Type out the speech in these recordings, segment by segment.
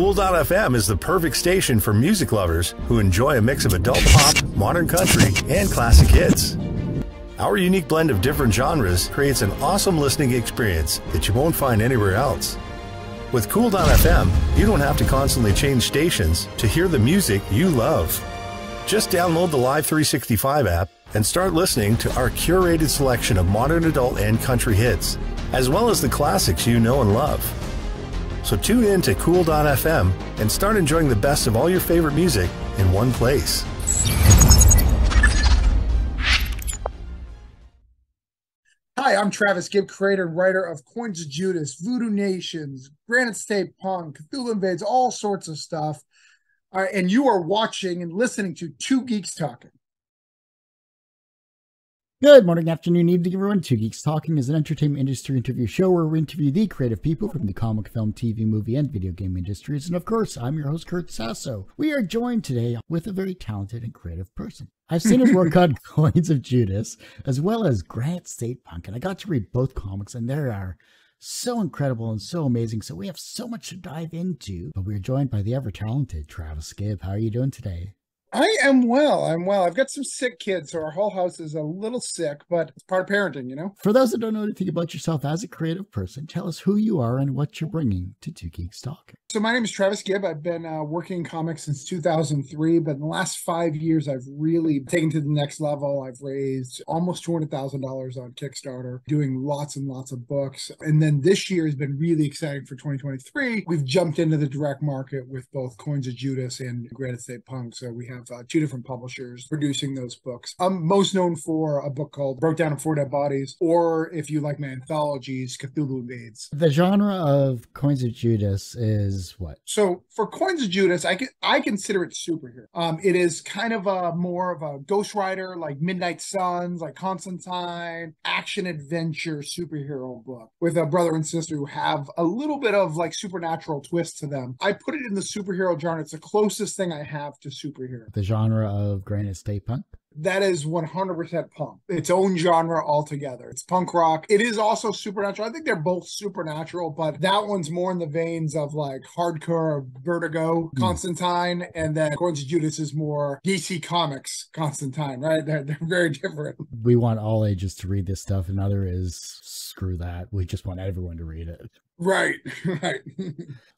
Cool.fm is the perfect station for music lovers who enjoy a mix of adult pop, modern country, and classic hits. Our unique blend of different genres creates an awesome listening experience that you won't find anywhere else. With Cool.fm, you don't have to constantly change stations to hear the music you love. Just download the Live 365 app and start listening to our curated selection of modern adult and country hits, as well as the classics you know and love. So tune in to Cool.fm and start enjoying the best of all your favorite music in one place. Hi, I'm Travis Gibb, creator and writer of Coins of Judas, Voodoo Nations, Granite State Punk, Cthulhu Invades, all sorts of stuff. And you are watching and listening to Two Geeks Talking. Good morning, afternoon, evening, everyone. Two Geeks Talking is an entertainment industry interview show where we interview the creative people from the comic, film, TV, movie, and video game industries. And of course, I'm your host, Kurt Sasso. We are joined today with a very talented and creative person. I've seen his work on Coins of Judas, as well as Granite State Punk. And I got to read both comics, and they are so incredible and so amazing. So we have so much to dive into. But we're joined by the ever-talented Travis Gibb. How are you doing today? I am well. I'm well. I've got some sick kids, so our whole house is a little sick, but it's part of parenting, you know? For those that don't know anything about yourself as a creative person, tell us who you are and what you're bringing to Two Geeks Talk. So my name is Travis Gibb. I've been working in comics since 2003, but in the last 5 years, I've really taken to the next level. I've raised almost $200,000 on Kickstarter, doing lots and lots of books. And then this year has been really exciting for 2023. We've jumped into the direct market with both Coins of Judas and Granite State Punk, so we have two different publishers producing those books. I'm most known for a book called Broke Down of Four Dead Bodies, or if you like my anthologies, Cthulhu Invades. The genre of Coins of Judas is what? So for Coins of Judas, I consider it superhero. It is kind of a more of a Ghost Rider, like Midnight Suns, like Constantine, action adventure superhero book with a brother and sister who have a little bit of like supernatural twist to them. I put it in the superhero genre. It's the closest thing I have to superhero. The genre of Granite State Punk? That is 100% punk. Its own genre altogether. It's punk rock. It is also supernatural. I think they're both supernatural, but that one's more in the veins of like hardcore Vertigo, Constantine, and then Coins of Judas is more DC Comics Constantine, right? They're very different. We want all ages to read this stuff. Another is screw that. We just want everyone to read it. Right, right.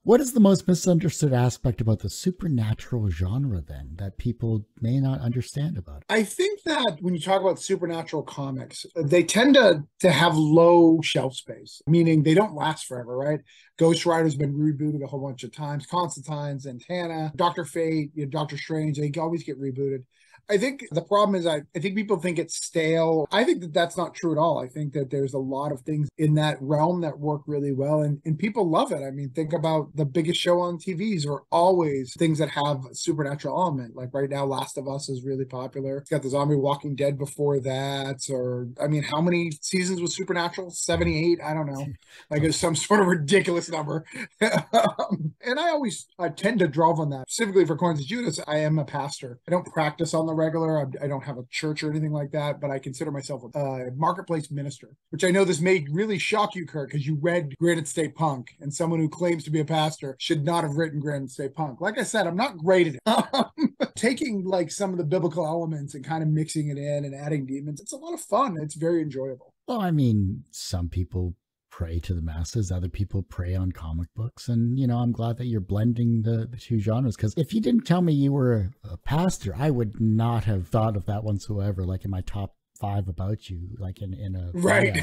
What is the most misunderstood aspect about the supernatural genre then that people may not understand about it? I think that when you talk about supernatural comics, they tend to have low shelf space, meaning they don't last forever, right? Ghost Rider's been rebooted a whole bunch of times. Constantine, Zatanna, Dr. Fate, you know, Dr. Strange, they always get rebooted. I think the problem is I think people think it's stale. I think that that's not true at all. I think that there's a lot of things in that realm that work really well, and people love it. I mean, think about the biggest show on TVs are always things that have a supernatural element. Like right now, Last of Us is really popular. It's got the zombie Walking Dead before that, or I mean, how many seasons was Supernatural? 78? I don't know. Like it's some sort of ridiculous number. And I always tend to draw on that. Specifically for Coins of Judas, I am a pastor. I don't practice on the regular. I don't have a church or anything like that, but I consider myself a marketplace minister, which I know this may really shock you, Kurt, because you read Granite State Punk, and someone who claims to be a pastor should not have written Granite State Punk. Like I said, I'm not great at it. Taking like some of the biblical elements and kind of mixing it in and adding demons, it's a lot of fun. It's very enjoyable. Well, I mean, some people pray to the masses, other people prey on comic books, and you know, I'm glad that you're blending the two genres, because if you didn't tell me you were a pastor, I would not have thought of that whatsoever, like in my top five about you, like in a right.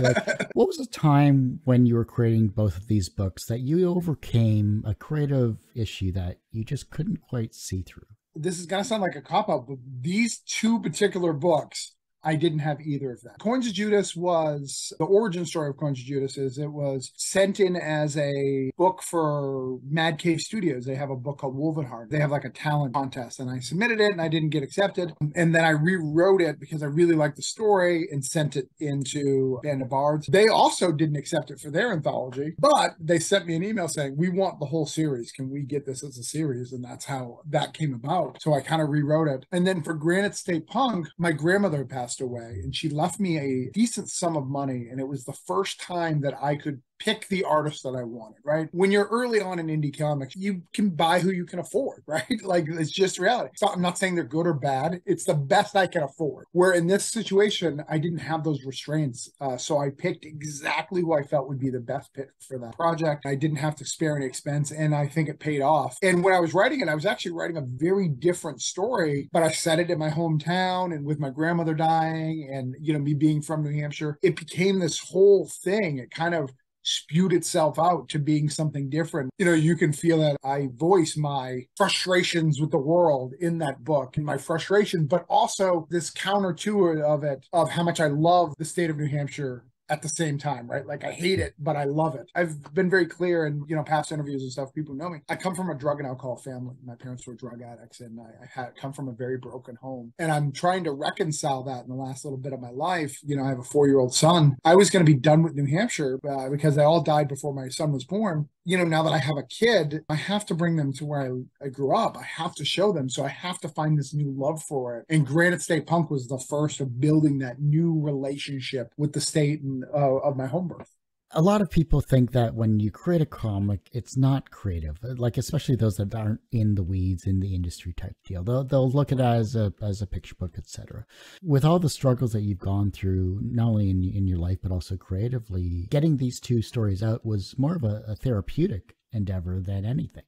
Like, what was the time when you were creating both of these books that you overcame a creative issue that you just couldn't quite see through? This is gonna sound like a cop-out, but these two particular books, I didn't have either of them. Coins of Judas was, the origin story of Coins of Judas is it was sent in as a book for Mad Cave Studios. They have a book called Wolvenheart. They have like a talent contest, and I submitted it and I didn't get accepted. And then I rewrote it because I really liked the story and sent it into Band of Bards. They also didn't accept it for their anthology, but they sent me an email saying, we want the whole series. Can we get this as a series? And that's how that came about. So I kind of rewrote it. And then for Granite State Punk, my grandmother passed away, and she left me a decent sum of money, and it was the first time that I could pick the artist that I wanted, right? When you're early on in indie comics, you can buy who you can afford, right? Like, it's just reality. So I'm not saying they're good or bad. It's the best I can afford. Where in this situation, I didn't have those restraints. So I picked exactly who I felt would be the best pick for that project. I didn't have to spare any expense, and I think it paid off. And when I was writing it, I was actually writing a very different story, but I set it in my hometown and with my grandmother dying and, you know, me being from New Hampshire. It became this whole thing. It kind of spewed itself out to being something different. You know, you can feel that I voice my frustrations with the world in that book and my frustration, but also this counter to it of how much I love the state of New Hampshire at the same time, right? Like, I hate it, but I love it. I've been very clear in, you know, past interviews and stuff, people know me. I come from a drug and alcohol family. My parents were drug addicts, and I come from a very broken home. And I'm trying to reconcile that in the last little bit of my life. You know, I have a 4-year-old son. I was going to be done with New Hampshire because they all died before my son was born. You know, now that I have a kid, I have to bring them to where I grew up. I have to show them. So I have to find this new love for it. And Granite State Punk was the first of building that new relationship with the state and of my home birth. A lot of people think that when you create a comic, it's not creative, like especially those that aren't in the weeds, in the industry type deal. They'll look at it as a picture book, etc. With all the struggles that you've gone through, not only in your life, but also creatively, getting these two stories out was more of a therapeutic endeavor than anything.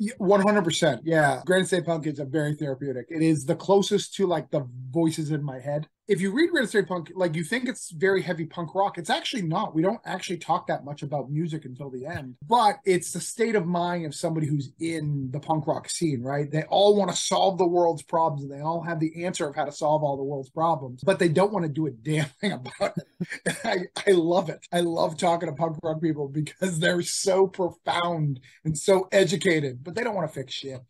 100%. Yeah. Granite State Punk is a very therapeutic. It is the closest to like the voices in my head. If you read Granite State Punk, like you think it's very heavy punk rock. It's actually not. We don't actually talk that much about music until the end, but it's the state of mind of somebody who's in the punk rock scene, right? They all want to solve the world's problems and they all have the answer of how to solve all the world's problems, but they don't want to do a damn thing about it. I love it. I love talking to punk rock people because they're so profound and so educated, but they don't want to fix shit.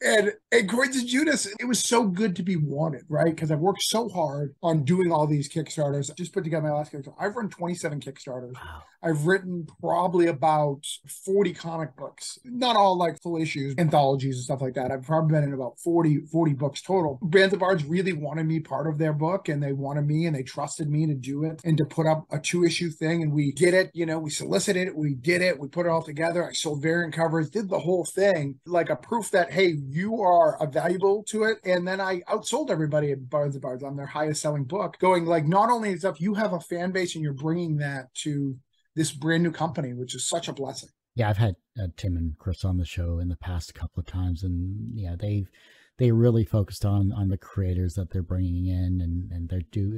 And Coins of Judas, it was so good to be wanted, right? Because I've worked so hard on doing all these Kickstarters. I just put together my last Kickstarter. I've run 27 Kickstarters. Wow. I've written probably about 40 comic books, not all like full issues, anthologies and stuff like that. I've probably been in about 40 books total. Band of Bards really wanted me part of their book, and they wanted me and they trusted me to do it and to put up a 2-issue thing. And we did it, you know, we solicited it, we did it, we put it all together. I sold variant covers, did the whole thing, like a proof that, hey, you are valuable to it. And then I outsold everybody at Barnes & Barnes on their highest selling book, going like, not only is up, you have a fan base and you're bringing that to this brand new company, which is such a blessing. Yeah, I've had Tim and Chris on the show in the past a couple of times, and yeah, they really focused on the creators that they're bringing in, and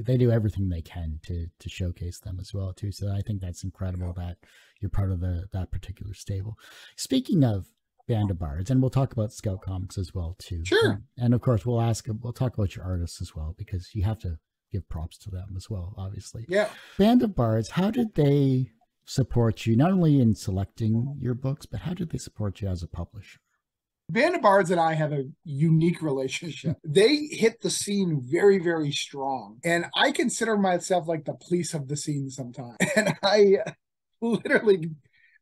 they do everything they can to showcase them as well too. So I think that's incredible that you're part of that particular stable. Speaking of Band of Bards, and we'll talk about Scout Comics as well too. Sure. And of course we'll talk about your artists as well, because you have to give props to them as well, obviously. Yeah. Band of Bards, how did they support you, not only in selecting your books, but how did they support you as a publisher? Band of Bards and I have a unique relationship. They hit the scene very, very strong. And I consider myself like the police of the scene sometimes. And I literally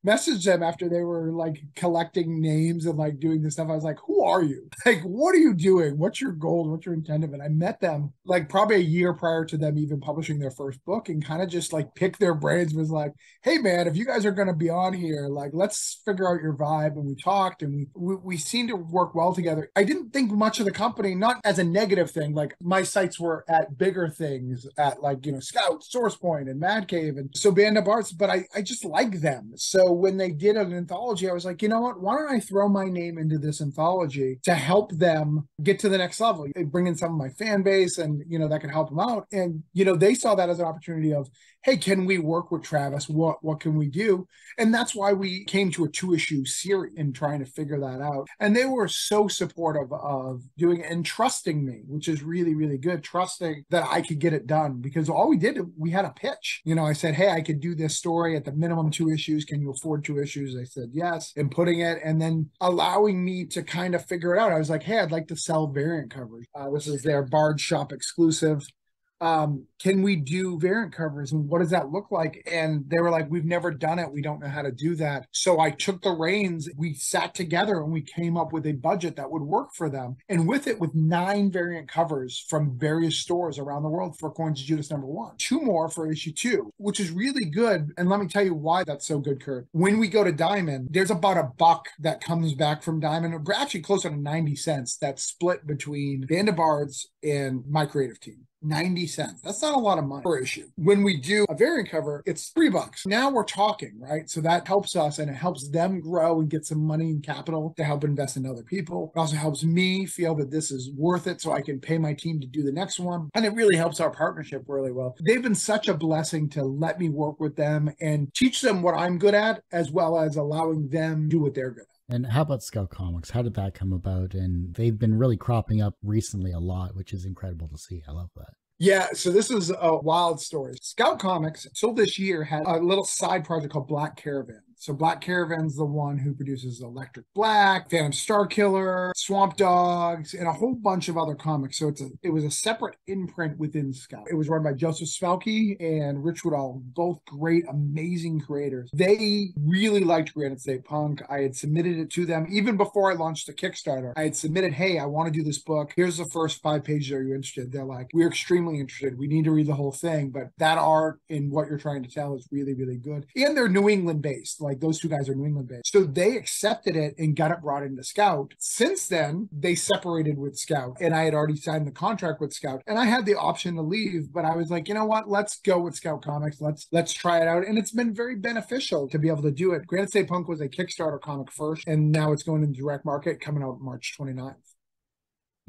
messaged them after they were like collecting names and like doing this stuff. I was like, who are you? Like, what are you doing? What's your goal? What's your intent of it? I met them like probably a year prior to them even publishing their first book, and kind of just like picked their brains, was like, hey man, if you guys are going to be on here, like, let's figure out your vibe. And we talked, and we seemed to work well together. I didn't think much of the company, not as a negative thing. Like, my sights were at bigger things, at like, you know, Scout, Source Point, and Mad Cave. And so Band of Bards, but I just like them. So when they did an anthology, I was like, you know what, why don't I throw my name into this anthology to help them get to the next level? They bring in some of my fan base, and, you know, that can help them out. And, you know, they saw that as an opportunity of, hey, can we work with Travis? What can we do? And that's why we came to a 2-issue series and trying to figure that out. And they were so supportive of doing it and trusting me, which is really, really good. Trusting that I could get it done, because all we did, we had a pitch. You know, I said, hey, I could do this story at the minimum 2 issues. Can you afford 2 issues? They said yes, and putting it, and then allowing me to kind of figure it out. I was like, hey, I'd like to sell variant coverage. This is their Bard Shop exclusive. can we do variant covers and what does that look like? And they were like, we've never done it. We don't know how to do that. So I took the reins. We sat together and we came up with a budget that would work for them. And with it, with 9 variant covers from various stores around the world for Coins of Judas #1, 2 more for issue 2, which is really good. And let me tell you why that's so good, Kurt. When we go to Diamond, there's about $1 that comes back from Diamond, or actually closer to 90 cents that's split between Band of Bards and my creative team. 90 cents. That's not a lot of money per issue. When we do a variant cover, it's $3. Now we're talking, right? So that helps us and it helps them grow and get some money and capital to help invest in other people. It also helps me feel that this is worth it so I can pay my team to do the next one. And it really helps our partnership really well. They've been such a blessing to let me work with them and teach them what I'm good at, as well as allowing them to do what they're good at. And how about Scout Comics? How did that come about? And they've been really cropping up recently a lot, which is incredible to see. I love that. Yeah, so this is a wild story. Scout Comics, until this year, had a little side project called Black Caravan. So Black Caravan's the one who produces Electric Black, Phantom Starkiller, Swamp Dogs, and a whole bunch of other comics. So it was a separate imprint within Scout. It was run by Joseph Svelke and Rich Woodall, both great, amazing creators. They really liked Granite State Punk. I had submitted it to them even before I launched the Kickstarter. I had submitted, hey, I want to do this book. Here's the first 5 pages. Are you interested? They're like, we're extremely interested. We need to read the whole thing. But that art and what you're trying to tell is really, really good. And they're New England based. Like those 2 guys are New England based. So they accepted it and got it brought into Scout. Since then, they separated with Scout and I had already signed the contract with Scout and I had the option to leave, but I was like, you know what? Let's go with Scout Comics. Let's try it out. And it's been very beneficial to be able to do it. Granite State Punk was a Kickstarter comic first, and now it's going in the direct market coming out March 29th.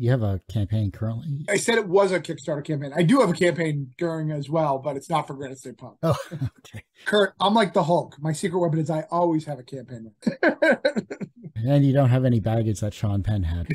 You have a campaign currently? I said it was a Kickstarter campaign. I do have a campaign going as well, but it's not for Granite State Punk. Oh, okay. Kurt, I'm like the Hulk. My secret weapon is I always have a campaign. And you don't have any baggage that Sean Penn had.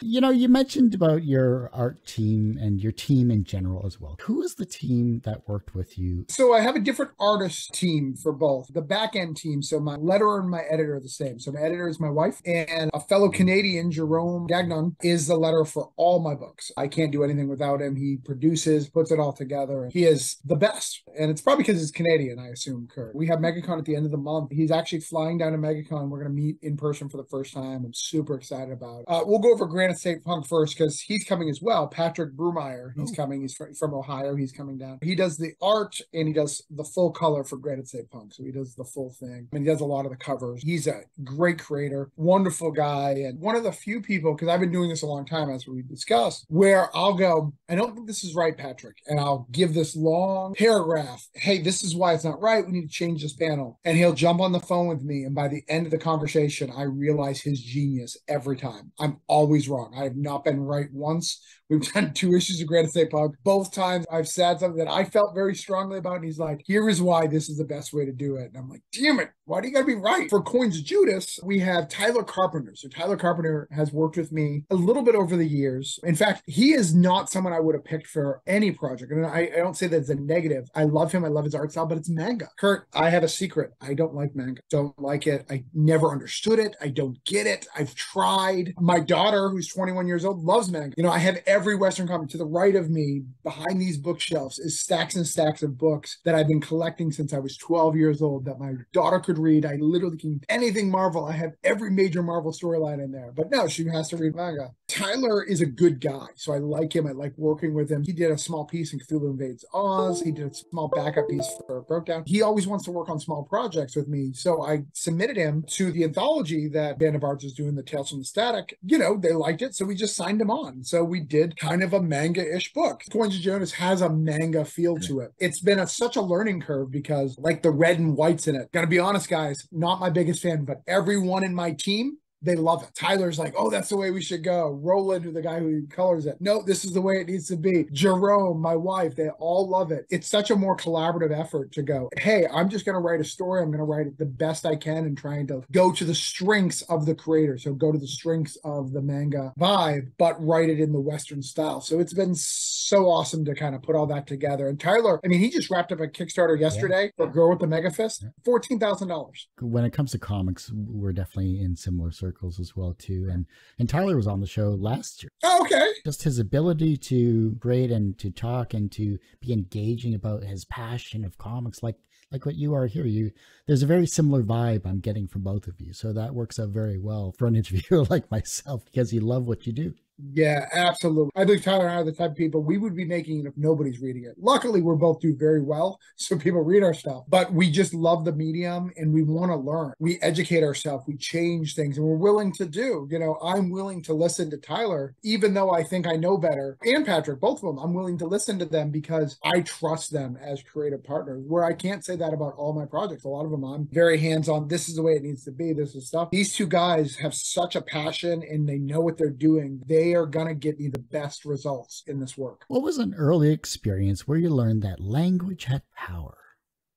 You know, you mentioned about your art team and your team in general as well. Who is the team that worked with you? So I have a different artist team for both. The back end team, so my letterer and my editor are the same. So my editor is my wife, and a fellow Canadian, Jerome Gagnon, is the letterer for all my books. I can't do anything without him. He produces, puts it all together, and he is the best. And it's probably because he's Canadian, I assume, Kurt. We have MegaCon at the end of the month. He's actually flying down to MegaCon. We're going to meet in person for the first time. I'm super excited about it. We'll go over Granite State Punk first because he's coming as well. Patrick Brumeyer, he's coming. He's from Ohio. He's coming down. He does the art and he does the full color for Granite State Punk. So he does the full thing and he does a lot of the covers. He's a great creator, wonderful guy. And one of the few people, because I've been doing this a long time as we discussed, where I'll go, I don't think this is right, Patrick. And I'll give this long paragraph. Hey, this is why it's not right. We need to change this panel. And he'll jump on the phone with me. And by the end of the conversation, I realize his genius every time. I'm always wrong. I have not been right once. We've done 2 issues of Granite State Punk. Both times I've said something that I felt very strongly about, and he's like, here is why this is the best way to do it. And I'm like, damn it, why do you gotta be right? For Coins of Judas, we have Tyler Carpenter. So Tyler Carpenter has worked with me a little bit over the years. In fact, he is not someone I would have picked for any project. And I don't say that as a negative. I love him. I love his art style, but it's manga. Kurt, I have a secret. I don't like manga. Don't like it. I never understood it. I don't get it. I've tried. My daughter, who's 21 years old, loves manga. You know, I have every Western comic. To the right of me, behind these bookshelves, is stacks and stacks of books that I've been collecting since I was 12 years old that my daughter could read. I literally can anything Marvel. I have every major Marvel storyline in there, but no, she has to read manga. Tyler is a good guy, so I like him. I like working with him. He did a small piece in Cthulhu Invades Oz. He did a small backup piece for Broke Down. He always wants to work on small projects with me, so I submitted him to the anthology that Band of Bards is doing, the Tales from the Static. You know, they liked it, so we just signed him on. So we did kind of a manga-ish book. Coins of Judas has a manga feel to it. It's been such a learning curve because, like, the red and whites in it. Gotta be honest, guys, not my biggest fan, but everyone in my team, they love it. Tyler's like, oh, that's the way we should go. Roland, who the guy who colors it, no, this is the way it needs to be. Jerome, my wife, they all love it. It's such a more collaborative effort to go, hey, I'm just going to write a story. I'm going to write it the best I can and trying to go to the strengths of the creator. So go to the strengths of the manga vibe, but write it in the Western style. So it's been so awesome to kind of put all that together. And Tyler, I mean, he just wrapped up a Kickstarter yesterday for Girl with the Mega Fist, $14,000. When it comes to comics, we're definitely in similar circles. circles as well too. And Tyler was on the show last year. Oh, okay. Just his ability to grade and to talk and to be engaging about his passion of comics, like what you are here. There's a very similar vibe I'm getting from both of you. So that works out very well for an interviewer like myself, because you love what you do. Yeah, absolutely. I believe Tyler and I are the type of people, we would be making it if nobody's reading it. Luckily, we both do very well, so people read our stuff. But we just love the medium, and we want to learn. We educate ourselves. We change things, and we're willing to do. You know, I'm willing to listen to Tyler, even though I think I know better. And Patrick, both of them, I'm willing to listen to them because I trust them as creative partners, where I can't say that about all my projects. A lot of them, I'm very hands-on. This is the way it needs to be. This is stuff. These two guys have such a passion, and they know what they're doing. They are going to get me the best results in this work. What was an early experience where you learned that language had power?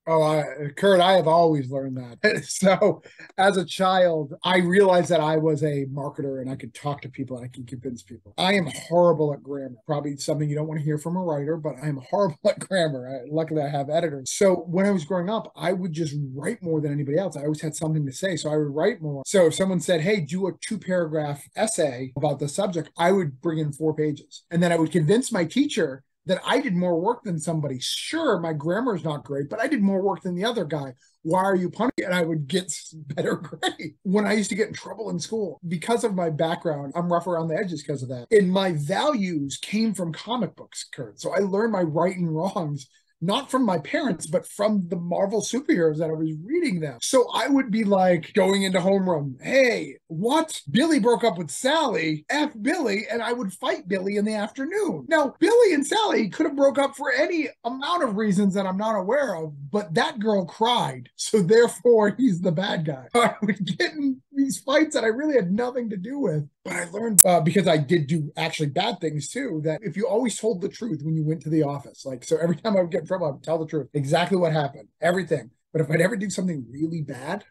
Oh, Kurt, I have always learned that. So as a child, I realized that I was a marketer and I could talk to people and I could convince people. I am horrible at grammar. Probably something you don't want to hear from a writer, but I'm horrible at grammar. Luckily, I have editors. So when I was growing up, I would just write more than anybody else. I always had something to say, so I would write more. So if someone said, hey, do a 2-paragraph essay about the subject, I would bring in 4 pages. And then I would convince my teacher that I did more work than somebody. Sure, my grammar is not great, but I did more work than the other guy. Why are you punishing me? And I would get better grade. When I used to get in trouble in school, because of my background, I'm rough around the edges because of that. And my values came from comic books, Kurt. So I learned my right and wrongs, not from my parents, but from the Marvel superheroes that I was reading them. So I would be like going into homeroom, hey, what? Billy broke up with Sally, F Billy, and I would fight Billy in the afternoon. Now, Billy and Sally could have broke up for any amount of reasons that I'm not aware of, but that girl cried, so therefore he's the bad guy. I would get in these fights that I really had nothing to do with. But I learned, because I did do actually bad things too, that if you always told the truth when you went to the office, like, so every time I would get in trouble, I would tell the truth, exactly what happened, everything. But if I'd ever do something really bad,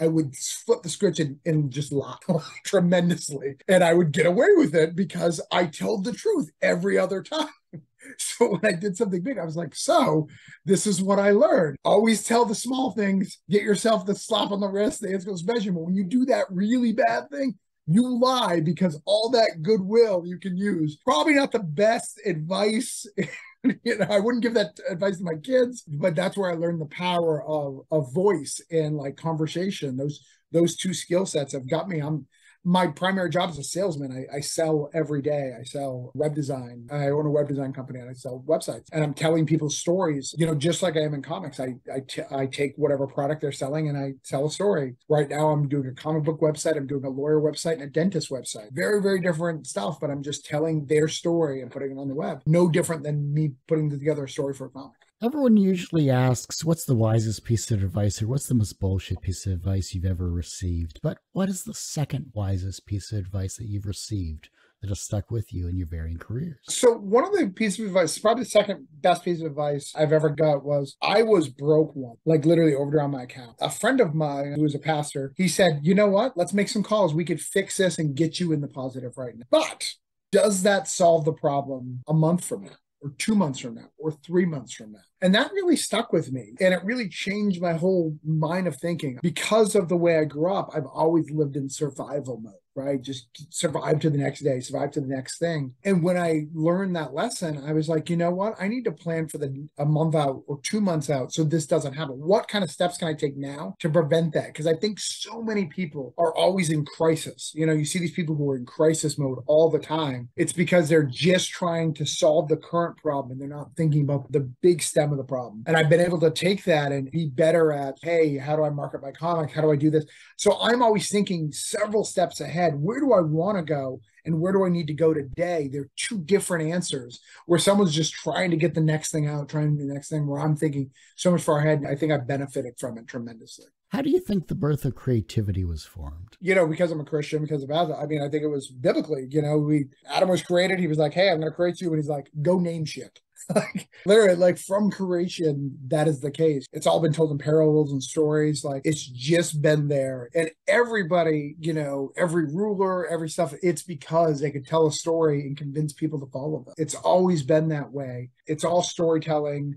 I would flip the script and just lie tremendously. And I would get away with it because I told the truth every other time. So when I did something big, I was like, so this is what I learned. Always tell the small things, get yourself the slap on the wrist, the hands goes measure. But when you do that really bad thing, you lie, because all that goodwill you can use. Probably not the best advice. You know, I wouldn't give that advice to my kids, but that's where I learned the power of voice and like conversation. Those two skill sets have got me. My primary job is a salesman. I sell every day. I sell web design. I own a web design company and I sell websites. And I'm telling people stories, you know, just like I am in comics. I take whatever product they're selling and I tell a story. Right now, I'm doing a comic book website. I'm doing a lawyer website and a dentist website. Very, very different stuff, but I'm just telling their story and putting it on the web. No different than me putting together a story for a comic. Everyone usually asks, what's the wisest piece of advice, or what's the most bullshit piece of advice you've ever received? But what is the second wisest piece of advice that you've received that has stuck with you in your varying careers? So one of the pieces of advice, probably the second best piece of advice I've ever got, was I was broke once, like literally overdrawn my account. A friend of mine who was a pastor, he said, you know what, let's make some calls. We could fix this and get you in the positive right now. But does that solve the problem a month from now? Or 2 months from now, or 3 months from now? And that really stuck with me. And it really changed my whole mind of thinking. Because of the way I grew up, I've always lived in survival mode, right? Just survive to the next day, survive to the next thing. And when I learned that lesson, I was like, you know what? I need to plan for a month out or 2 months out so this doesn't happen. What kind of steps can I take now to prevent that? Because I think so many people are always in crisis. You know, you see these people who are in crisis mode all the time. It's because they're just trying to solve the current problem and they're not thinking about the big stem of the problem. And I've been able to take that and be better at, hey, how do I market my comic? How do I do this? So I'm always thinking several steps ahead. Where do I want to go and where do I need to go today? They're two different answers, where someone's just trying to get the next thing out, trying to do the next thing, where I'm thinking so much far ahead. I think I've benefited from it tremendously. How do you think the birth of creativity was formed? You know, because I'm a Christian, because of Adam. I mean, I think it was biblically, you know, Adam was created. He was like, hey, I'm going to create you. And he's like, go name shit. Like literally, like from creation, that is the case. It's all been told in parables and stories. Like it's just been there. And everybody, you know, every ruler, every stuff, it's because they could tell a story and convince people to follow them. It's always been that way. It's all storytelling.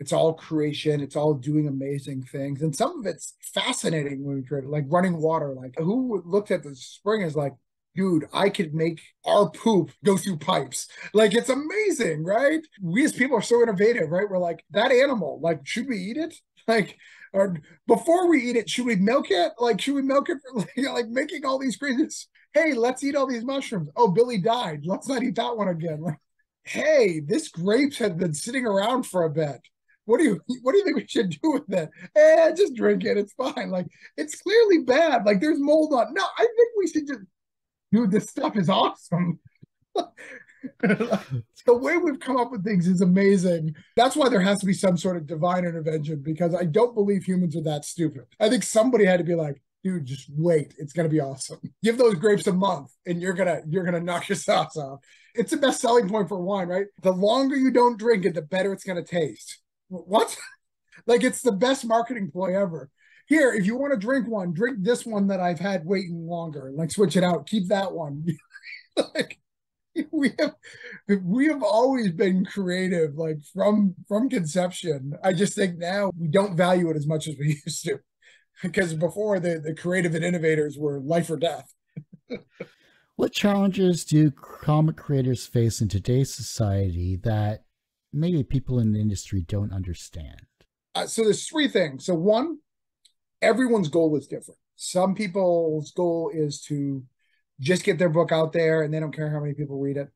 It's all creation. It's all doing amazing things. And some of it's fascinating when we create it, like running water. Like, who looked at the spring is like, dude, I could make our poop go through pipes. Like, it's amazing, right? We as people are so innovative, right? We're like, that animal, like, should we eat it? Like, or before we eat it, should we milk it? Like, should we milk it for, like making all these crazies? Hey, let's eat all these mushrooms. Oh, Billy died. Let's not eat that one again. Like, hey, this grapes have been sitting around for a bit. What do you think we should do with that? Eh, just drink it. It's fine. Like, it's clearly bad. Like, there's mold on. No, I think we should just, dude, this stuff is awesome. The way we've come up with things is amazing. That's why there has to be some sort of divine intervention, because I don't believe humans are that stupid. I think somebody had to be like, dude, just wait. It's going to be awesome. Give those grapes a month and you're going to knock your socks off. It's the best selling point for wine, right? The longer you don't drink it, the better it's going to taste. What? Like, it's the best marketing ploy ever. Here, if you want to drink one, drink this one that I've had waiting longer. Like, switch it out. Keep that one. Like, we have always been creative, like from conception. I just think now we don't value it as much as we used to, because before the creative and innovators were life or death. What challenges do comic creators face in today's society that maybe people in the industry don't understand? So there's three things. So one, everyone's goal is different. Some people's goal is to just get their book out there and they don't care how many people read it.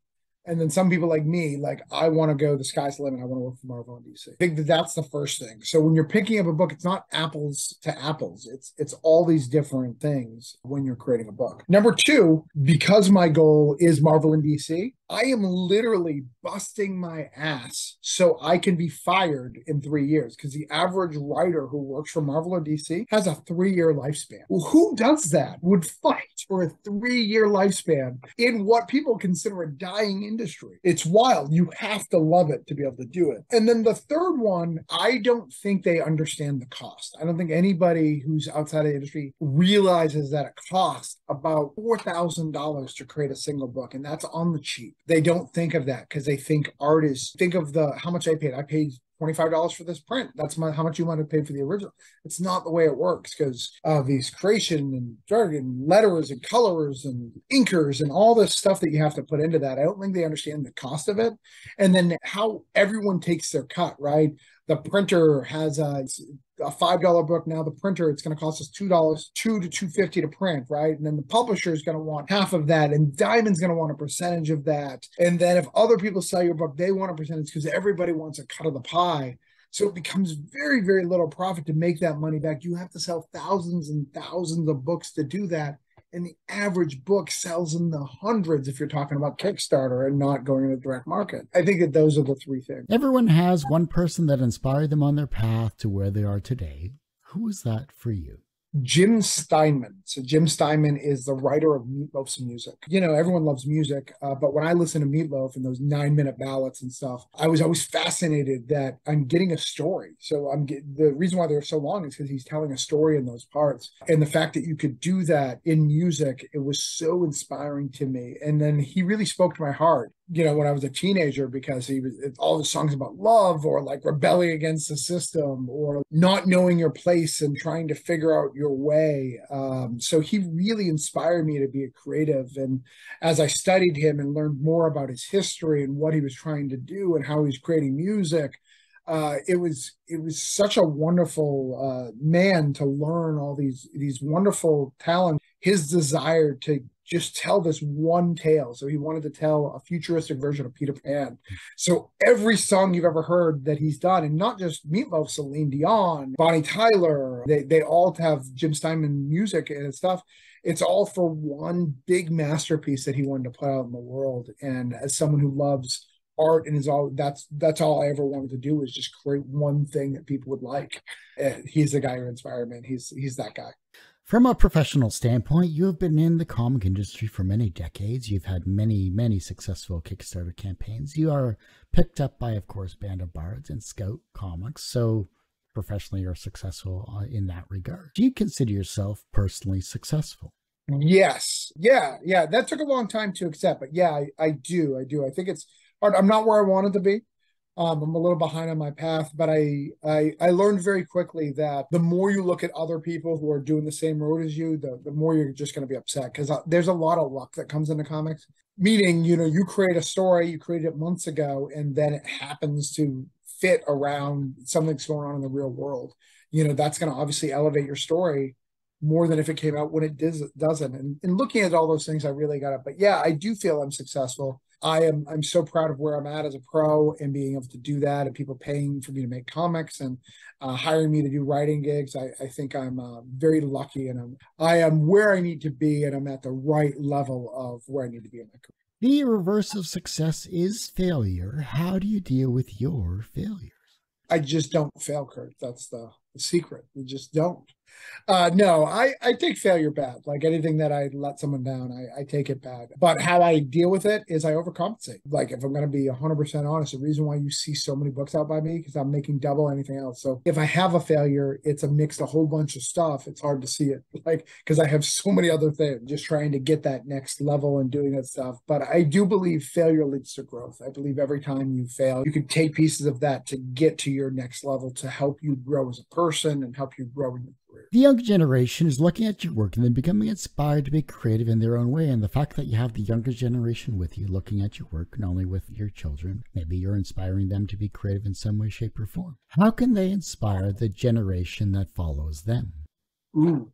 And then some people like me, like, I want to go, the sky's the limit. I want to work for Marvel and DC. I think that that's the first thing. So when you're picking up a book, it's not apples to apples. It's all these different things when you're creating a book. Number two, because my goal is Marvel and DC, I am literally busting my ass so I can be fired in 3 years, because the average writer who works for Marvel or DC has a 3-year lifespan. Well, who does that? Would fight for a 3-year lifespan in what people consider a dying industry? It's wild. You have to love it to be able to do it. And then the third one, I don't think they understand the cost. I don't think anybody who's outside of the industry realizes that it costs about $4,000 to create a single book, and that's on the cheap. They don't think of that because they think artists, think of the how much I paid. I paid $25 for this print. That's how much you want to pay for the original. It's not the way it works, because these creation and letters and colors and inkers and all this stuff that you have to put into that. I don't think they understand the cost of it. And then how everyone takes their cut, right? The printer has a $5 book. Now the printer, it's going to cost us $2, $2 to $2.50 to print, right? And then the publisher is going to want half of that, and Diamond's going to want a percentage of that. And then if other people sell your book, they want a percentage, because everybody wants a cut of the pie. So it becomes very, very little profit to make that money back. You have to sell thousands and thousands of books to do that. And the average book sells in the hundreds if you're talking about Kickstarter and not going into the direct market. I think that those are the three things. Everyone has one person that inspired them on their path to where they are today. Who is that for you? Jim Steinman. So Jim Steinman is the writer of Meatloaf's music. You know, everyone loves music, but when I listen to Meatloaf and those 9-minute ballads and stuff, I was always fascinated that I'm getting a story. So the reason why they're so long is because he's telling a story in those parts. And the fact that you could do that in music, it was so inspiring to me. And then he really spoke to my heart, you know, when I was a teenager, because he was all the songs about love or like rebelling against the system or not knowing your place and trying to figure out your way. So he really inspired me to be a creative. And as I studied him and learned more about his history and what he was trying to do and how he was creating music, it was such a wonderful man to learn all these wonderful talents. His desire to just tell this one tale. So he wanted to tell a futuristic version of Peter Pan. So every song you've ever heard that he's done, and not just Meatloaf, Celine Dion, Bonnie Tyler, they all have Jim Steinman music and stuff. It's all for one big masterpiece that he wanted to put out in the world. And as someone who loves art and is all, that's all I ever wanted to do, is just create one thing that people would like. And he's the guy who inspired me. He's that guy. From a professional standpoint, you have been in the comic industry for many decades. You've had many, many successful Kickstarter campaigns. You are picked up by, of course, Band of Bards and Scout Comics, so professionally you're successful in that regard. Do you consider yourself personally successful? Yes. Yeah. That took a long time to accept, but yeah, I do. I think it's hard. I'm not where I wanted to be. I'm a little behind on my path, but I learned very quickly that the more you look at other people who are doing the same road as you, the more you're just going to be upset, because there's a lot of luck that comes into comics. Meaning, you know, you create a story, you created it months ago, and then it happens to fit around something that's going on in the real world. You know, that's going to obviously elevate your story more than if it came out when it doesn't. And looking at all those things, I really got it. But yeah, I do feel I'm successful. I'm so proud of where I'm at as a pro and being able to do that, and people paying for me to make comics and hiring me to do writing gigs. I think I'm very lucky, and I am where I need to be, and I'm at the right level of where I need to be in my career. The reverse of success is failure. How do you deal with your failures? I just don't fail, Kurt. That's the secret. You just don't. No, I take failure bad. Like anything that I let someone down, I take it bad. But how I deal with it is I overcompensate. Like if I'm going to be 100% honest, the reason why you see so many books out by me, because I'm making double anything else. So if I have a failure, it's a mixed a whole bunch of stuff. It's hard to see it, like, because I have so many other things, just trying to get that next level and doing that stuff. But I do believe failure leads to growth. I believe every time you fail, you can take pieces of that to get to your next level, to help you grow as a person and help you grow in your career. The young generation is looking at your work and then becoming inspired to be creative in their own way. And the fact that you have the younger generation with you looking at your work, not only with your children, maybe you're inspiring them to be creative in some way, shape, or form. How can they inspire the generation that follows them? Ooh.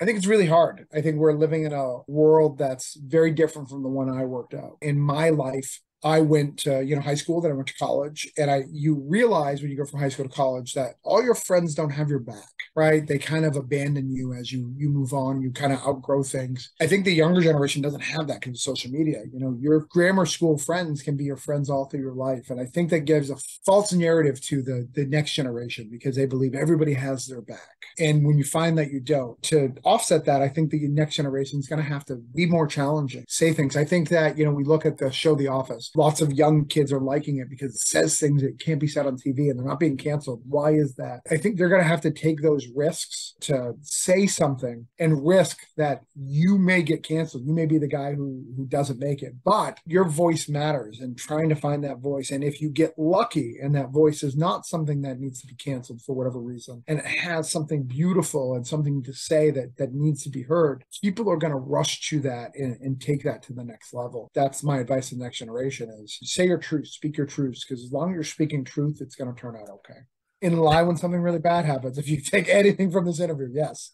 I think it's really hard. I think we're living in a world that's very different from the one I worked out. In my life, I went to high school, then I went to college, and you realize when you go from high school to college that all your friends don't have your back, right? They kind of abandon you as you move on, you kind of outgrow things. I think the younger generation doesn't have that because of social media. You know, your grammar school friends can be your friends all through your life, and I think that gives a false narrative to the next generation because they believe everybody has their back. And when you find that you don't, to offset that, I think the next generation is going to have to be more challenging, say things. I think that we look at the show The Office. Lots of young kids are liking it because it says things that can't be said on TV, and they're not being canceled. Why is that? I think they're going to have to take those risks to say something and risk that you may get canceled. You may be the guy who doesn't make it, but your voice matters, and trying to find that voice. And if you get lucky and that voice is not something that needs to be canceled for whatever reason, and it has something beautiful and something to say that needs to be heard, people are going to rush to that and take that to the next level. That's my advice to the next generation. Is say your truth, speak your truths, because as long as you're speaking truth, it's going to turn out okay. And lie when something really bad happens. If you take anything from this interview, yes.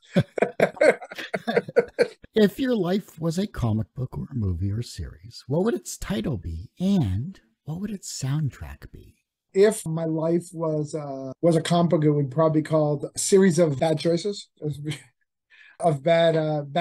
If your life was a comic book or a movie or series, what would its title be, and what would its soundtrack be? If my life was a comic book, it would probably be called A Series of Bad Choices. Of bad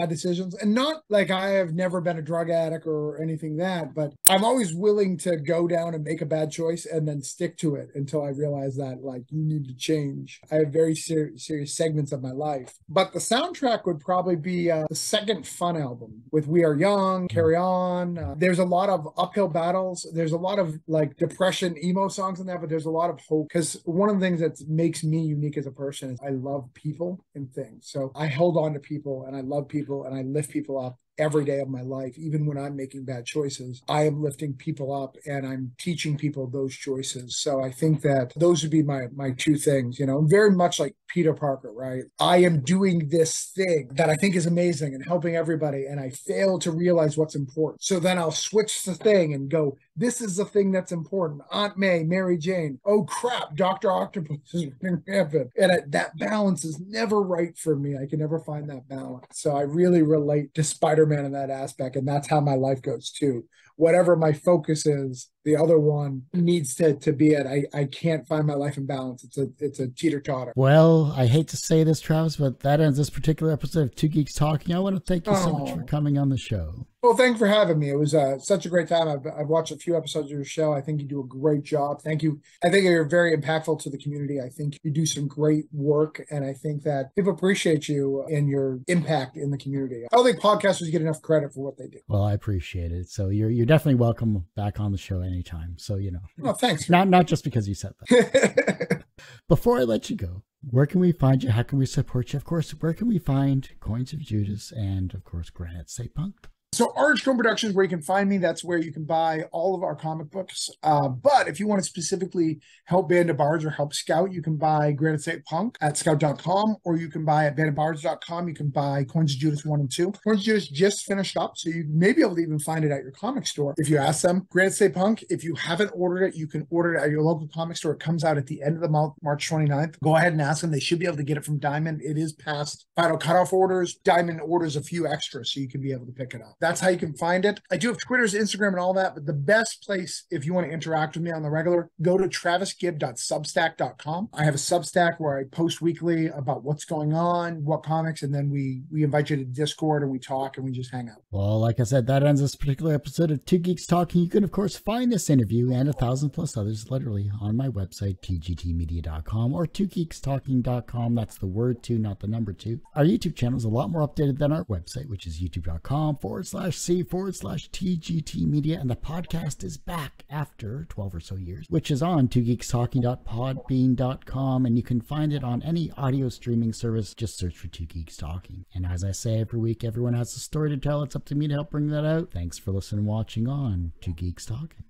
decisions. And not like I have never been a drug addict or anything that, but I'm always willing to go down and make a bad choice and then stick to it until I realize that, like, you need to change. I have very serious segments of my life. But the soundtrack would probably be the second Fun album with We Are Young, Carry On. There's a lot of uphill battles. There's a lot of like depression, emo songs in that, but there's a lot of hope. Because one of the things that makes me unique as a person is I love people and things. So I held on to people, and I love people, and I lift people up every day of my life. Even when I'm making bad choices, I am lifting people up, and I'm teaching people those choices. So I think that those would be my two things, very much like Peter Parker, right? I am doing this thing that I think is amazing and helping everybody, and I fail to realize what's important. So then I'll switch the thing and go, this is the thing that's important. Aunt May, Mary Jane, oh crap, Dr. Octopus is running rampant. And that balance is never right for me. I can never find that balance. So I really relate to Spider-Man in that aspect, and that's how my life goes too. Whatever my focus is, the other one needs to be it. I can't find my life in balance. It's a teeter-totter. Well, I hate to say this, Travis, but that ends this particular episode of Two Geeks Talking. I want to thank you so much for coming on the show. Well, thanks for having me. It was such a great time. I've watched a few episodes of your show. I think you do a great job. Thank you. I think you're very impactful to the community. I think you do some great work, and I think that people appreciate you and your impact in the community. I don't think podcasters get enough credit for what they do. Well, I appreciate it. So you're definitely welcome back on the show anytime. So, Oh, thanks. Not just because you said that. Before I let you go, where can we find you? How can we support you? Of course, where can we find Coins of Judas and, of course, Granite State Punk? So Orange Cone Productions, where you can find me, that's where you can buy all of our comic books. But if you want to specifically help Band of Bards or help Scout, you can buy Granite State Punk at scout.com, or you can buy at bandofbards.com. You can buy Coins of Judas 1 and 2. Coins of Judas just finished up, so you may be able to even find it at your comic store if you ask them. Granite State Punk, if you haven't ordered it, you can order it at your local comic store. It comes out at the end of the month, March 29th. Go ahead and ask them. They should be able to get it from Diamond. It is past final cutoff orders. Diamond orders a few extra, so you can be able to pick it up. That's how you can find it. I do have Twitters, Instagram, and all that, but the best place if you want to interact with me on the regular, go to travisgibb.substack.com. I have a Substack where I post weekly about what's going on, what comics, and then we invite you to Discord and we talk and we just hang out. Well, like I said, that ends this particular episode of Two Geeks Talking. You can, of course, find this interview and 1,000+ others literally on my website, tgtmedia.com or twogeekstalking.com. That's the word two, not the number two. Our YouTube channel is a lot more updated than our website, which is youtube.com/c/TGT Media, and the podcast is back after 12 or so years, which is on twogeekstalking.podbean.com, and you can find it on any audio streaming service. Just search for Two Geeks Talking. And as I say every week, everyone has a story to tell. It's up to me to help bring that out. Thanks for listening and watching on Two Geeks Talking.